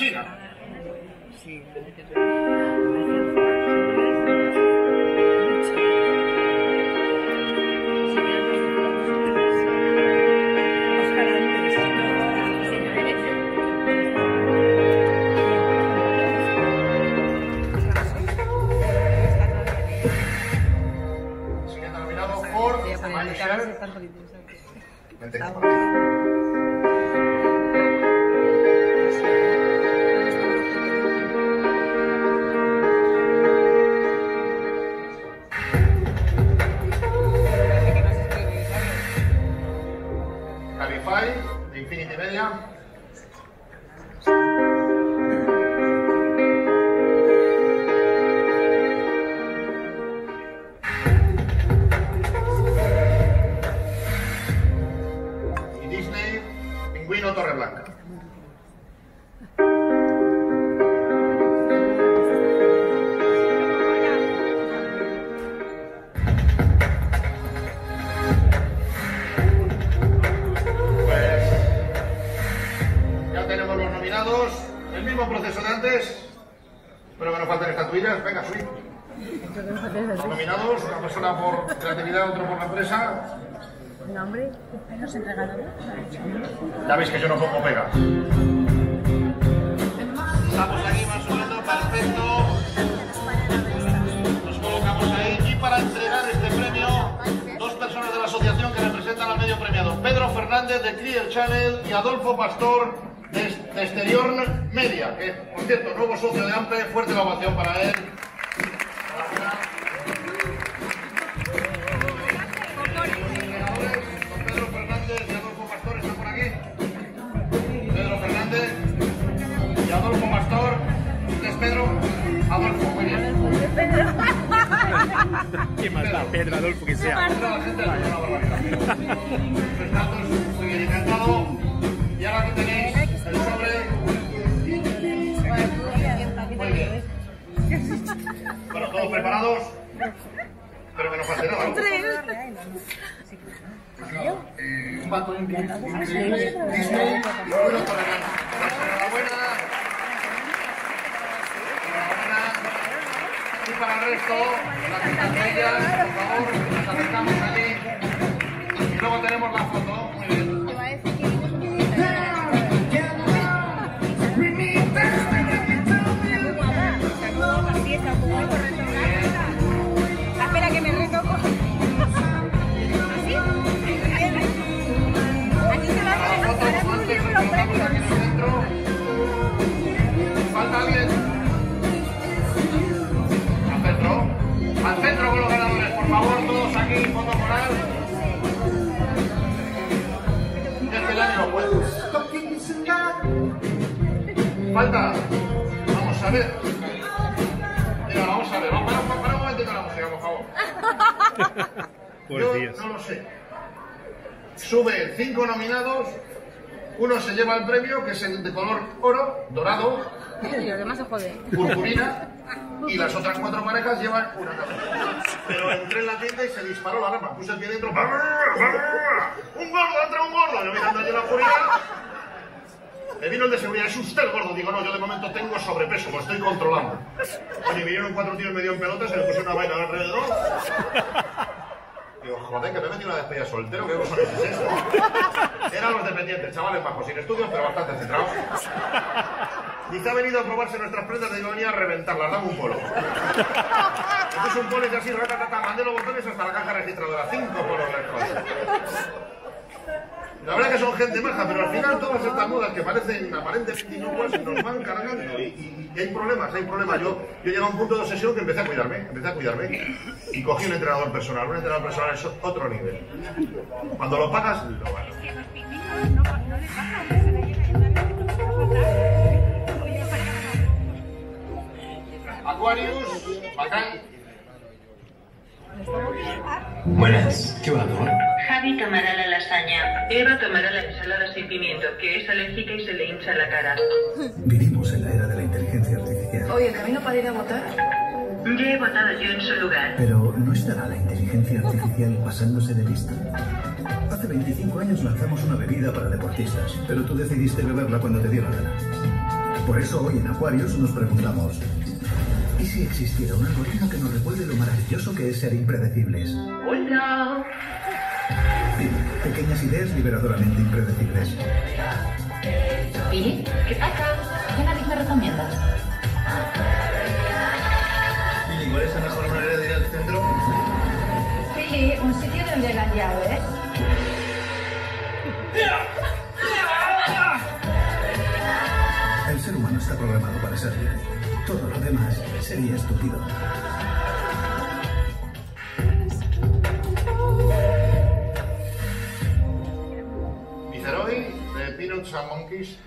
China. Sí. Ya veis que yo no pongo pega. Estamos aquí más o menos perfecto. Nos colocamos ahí y para entregar este premio, dos personas de la asociación que representan al medio premiado, Pedro Fernández de Clear Channel y Adolfo Pastor de Exterior Media, que por cierto, nuevo socio de AMPE, fuerte la ovación para él. ¿Qué más da? Pedro, Adolfo, que sea. La gente vale. Muy bien, encantado. Y ahora aquí tenéis el sobre. Muy bien. Bueno, todos preparados. Espero que no pase nada. Un bato increíble. Disney. Bueno, para enhorabuena. Para el resto, las estanterías, por favor, nos acercamos allí y luego tenemos la foto. Muy bien. Al centro con los ganadores, por favor, todos aquí, foto moral. Desde el año, pues. Falta. Vamos a ver. Mira, vamos a ver. Vamos, para un momentito la música, por favor. Yo no lo sé. Sube 5 nominados. Uno se lleva el premio, que es el de color oro, dorado. Purpurina. Y las otras 4 parejas llevan una cabeza. Pero entré en la tienda y se disparó la alarma. Puse el pie dentro. ¡Un gordo! ¡Entra un gordo! Yo mirando allí la oscuridad. Me vino el de seguridad. Es usted el gordo. Digo, no, yo de momento tengo sobrepeso. Lo estoy controlando. Oye, vinieron 4 tíos medio en pelota. Se le puso una vaina alrededor. Digo, joder, que me he metido una despedida soltero. ¿Qué cosa es esto? Eran los dependientes, chavales bajos. Sin estudios, pero bastante centrados. Dice, ha venido a probarse nuestras prendas de ironía a reventarlas, dame un polo. Entonces un polo y así, ratatata, mandé los botones hasta la caja registradora. 5 polos lejos. La verdad que son gente maja, pero al final todas estas modas que parecen aparentemente inocuas nos van cargando y hay problemas, hay problemas. Yo llegué a un punto de obsesión que empecé a cuidarme y cogí un entrenador personal. Un entrenador personal es otro nivel. Cuando lo pagas, lo ganas. Aquarius, bacán. Buenas, ¿qué va, amor? Javi Camaral a lasaña. Eva tomará la ensalada sin pimiento, que es alérgica y se le hincha la cara. Vivimos en la era de la inteligencia artificial. Oye, ¿el camino para ir a votar? Ya he votado yo en su lugar. Pero ¿no estará la inteligencia artificial pasándose de lista? Hace 25 años lanzamos una bebida para deportistas, pero tú decidiste beberla cuando te dio la gana. Por eso hoy en Aquarius nos preguntamos, ¿y si existiera un algoritmo que nos recuerde lo maravilloso que es ser impredecibles? ¡Hola! Sí, pequeñas ideas liberadoramente impredecibles. ¿Y qué pasa? ¿Qué nariz me recomiendas? ¿Y cuál es la mejor manera de ir al centro? Sí, un sitio donde las llaves. El ser humano está programado para ser libre. Todo lo demás sería estúpido. Viceroy de Peanuts and Monkeys.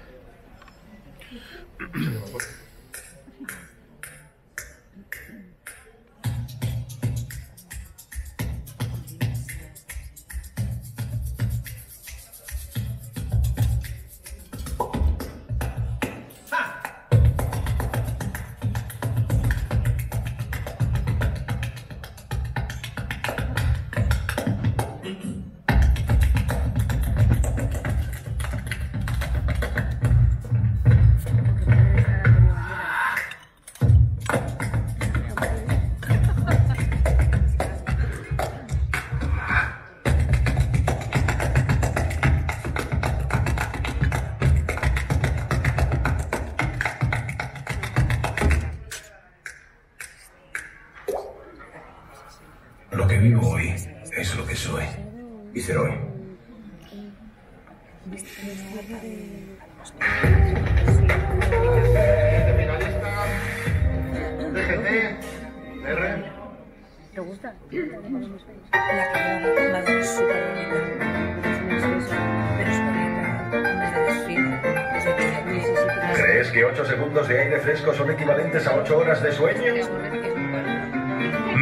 Son equivalentes a 8 horas de sueño.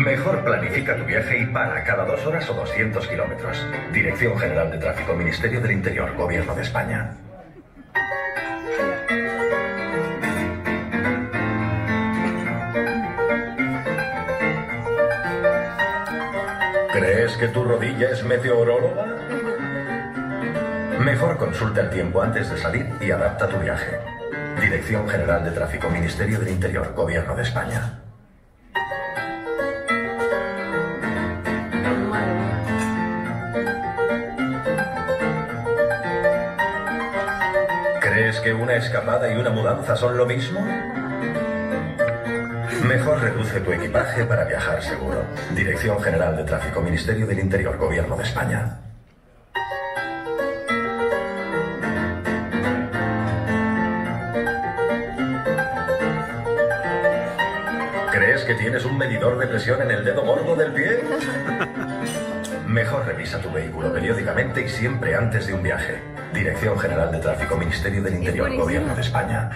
Mejor planifica tu viaje y para cada 2 horas o 200 kilómetros. Dirección General de Tráfico, Ministerio del Interior, Gobierno de España. ¿Crees que tu rodilla es meteoróloga? Mejor consulta el tiempo antes de salir y adapta tu viaje. Dirección General de Tráfico, Ministerio del Interior, Gobierno de España. ¿Crees que una escapada y una mudanza son lo mismo? Mejor reduce tu equipaje para viajar seguro. Dirección General de Tráfico, Ministerio del Interior, Gobierno de España. ¿Que tienes un medidor de presión en el dedo gordo del pie? Mejor revisa tu vehículo periódicamente y siempre antes de un viaje. Dirección General de Tráfico, Ministerio del Interior, Gobierno de España.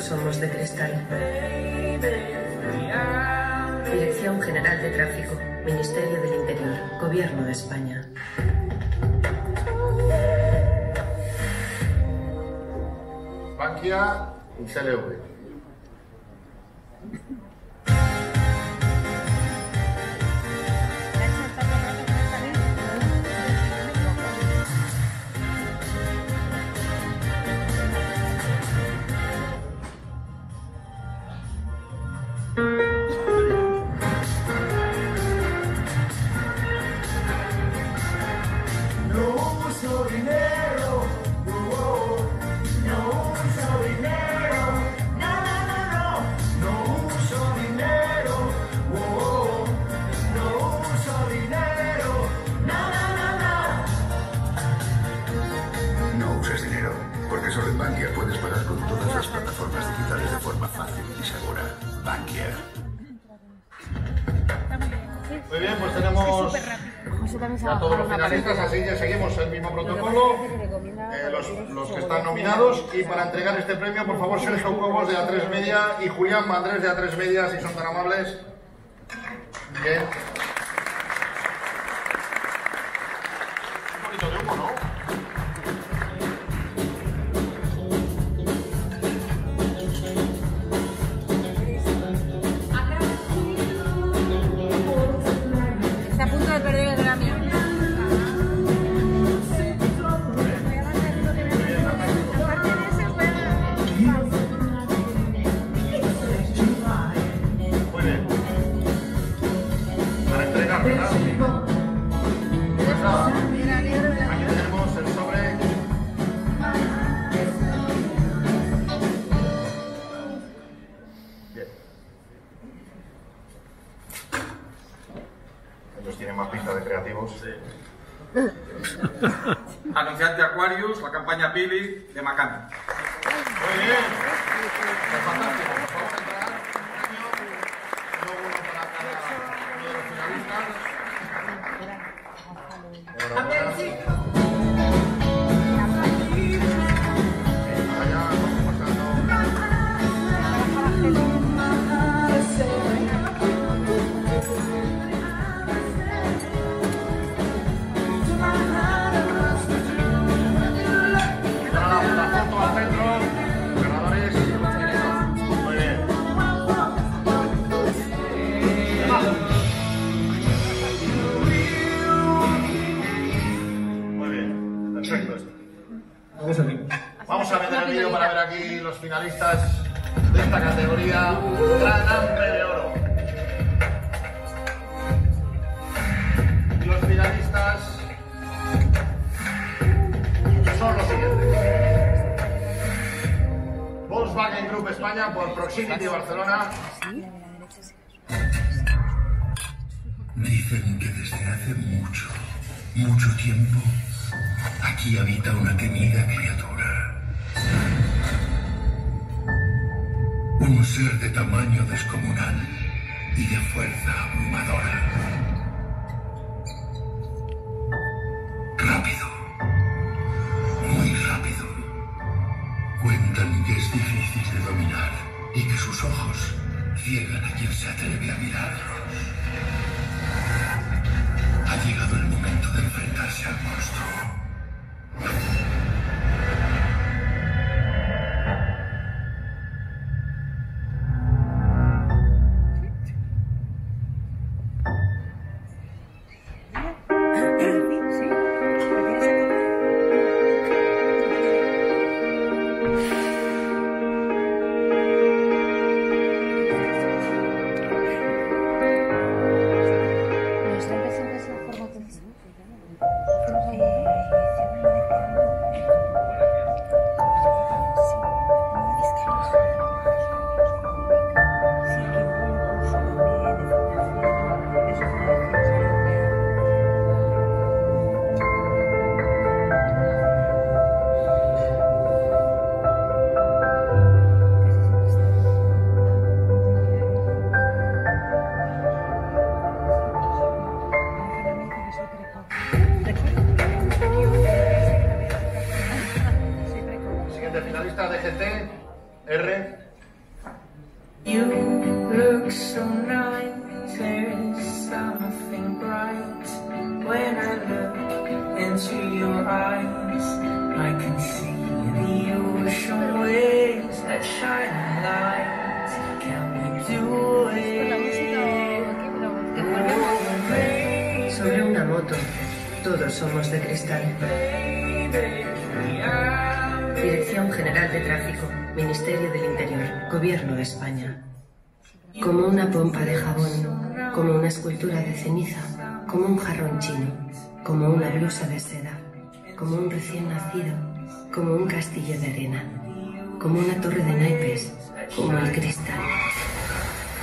Somos de cristal. Dirección General de Tráfico, Ministerio del Interior, Gobierno de España. Bankia y CLV. Muy bien, pues tenemos Eso también se va a todos los finalistas, así que seguimos el mismo protocolo, los que están nominados. Y para entregar este premio, por favor, Sergio Cobos de A3 Media y Julián Madres de A3 Media, si son tan amables. Bien. Un poquito de humo, ¿no? Anunciante Aquarius, la campaña Pili de Macana. Muy bien. Es fantástico. Vamos a entrar un año, luego uno para cada uno de los finalistas. Enhorabuena. Para ver aquí los finalistas de esta categoría, Gran AMPE de Oro. Y los finalistas son los siguientes: Volkswagen Grupo España por Proximity Barcelona. Me dicen que desde hace mucho, mucho tiempo aquí habita una temida criatura. Un ser de tamaño descomunal y de fuerza abrumadora. Rápido, muy rápido. Cuentan que es difícil de dominar y que sus ojos ciegan a quien se atreve a mirarlos. Ha llegado el momento de enfrentarse al monstruo. Todos somos de cristal. Dirección General de Tráfico, Ministerio del Interior, Gobierno de España. Como una pompa de jabón, como una escultura de ceniza, como un jarrón chino, como una blusa de seda, como un recién nacido, como un castillo de arena, como una torre de naipes, como el cristal.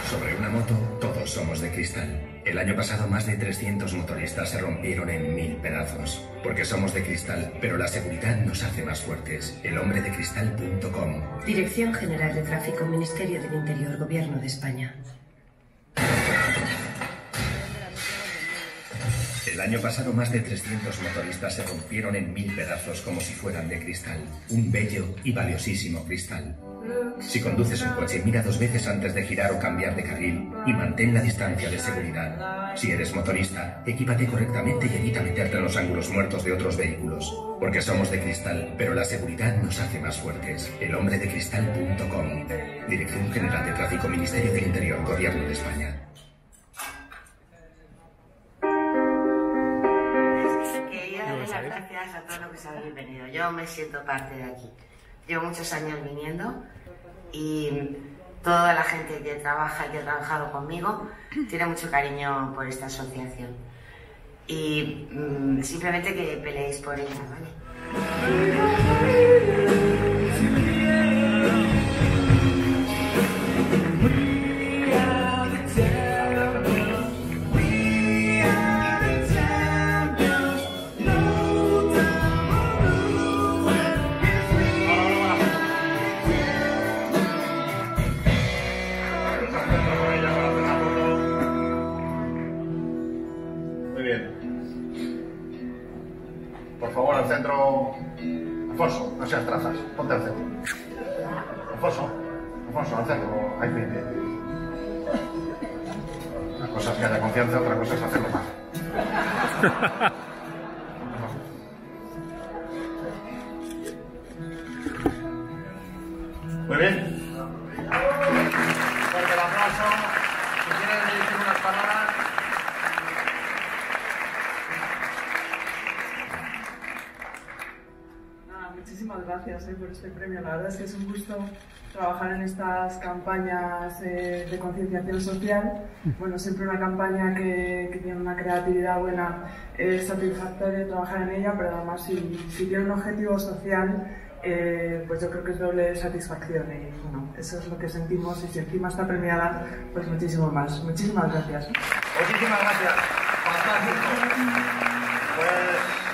Sobre una moto, todos somos de cristal. El año pasado más de 300 motoristas se rompieron en 1000 pedazos. Porque somos de cristal, pero la seguridad nos hace más fuertes. Elhombredecristal.com. Dirección General de Tráfico, Ministerio del Interior, Gobierno de España. El año pasado más de 300 motoristas se rompieron en 1000 pedazos como si fueran de cristal. Un bello y valiosísimo cristal. Si conduces un coche, mira 2 veces antes de girar o cambiar de carril y mantén la distancia de seguridad. Si eres motorista, equípate correctamente y evita meterte en los ángulos muertos de otros vehículos. Porque somos de cristal, pero la seguridad nos hace más fuertes. Elhombredecristal.com. Dirección General de Tráfico, Ministerio del Interior, Gobierno de España. Gracias a todos los que se han venido. Yo me siento parte de aquí. Llevo muchos años viniendo y toda la gente que trabaja y que ha trabajado conmigo tiene mucho cariño por esta asociación. Y simplemente que peleéis por ella, ¿vale? Centro. Alfonso, no seas trazas, ponte al centro. Alfonso, al centro, ahí viene. Una cosa es que haya confianza, otra cosa es hacerlo mal. Muy bien. Fuerte el aplauso. Si quieres decir unas palabras. Muchísimas gracias por este premio. La verdad es que es un gusto trabajar en estas campañas de concienciación social. Bueno, siempre una campaña que tiene una creatividad buena es satisfactorio trabajar en ella, pero además si tiene un objetivo social, pues yo creo que es doble satisfacción. Y bueno, eso es lo que sentimos, y si encima está premiada, pues muchísimo más. Muchísimas gracias. Muchísimas gracias. Fantástico. Pues...